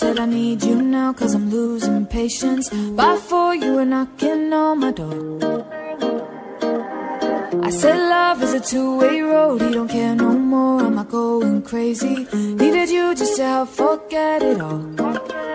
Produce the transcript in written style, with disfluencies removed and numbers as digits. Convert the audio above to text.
Said I need you now, 'cause I'm losing patience. By four, you were knocking on my door. I said love is a two-way road, he don't care no more. Am I going crazy? Needed you just to help forget it all.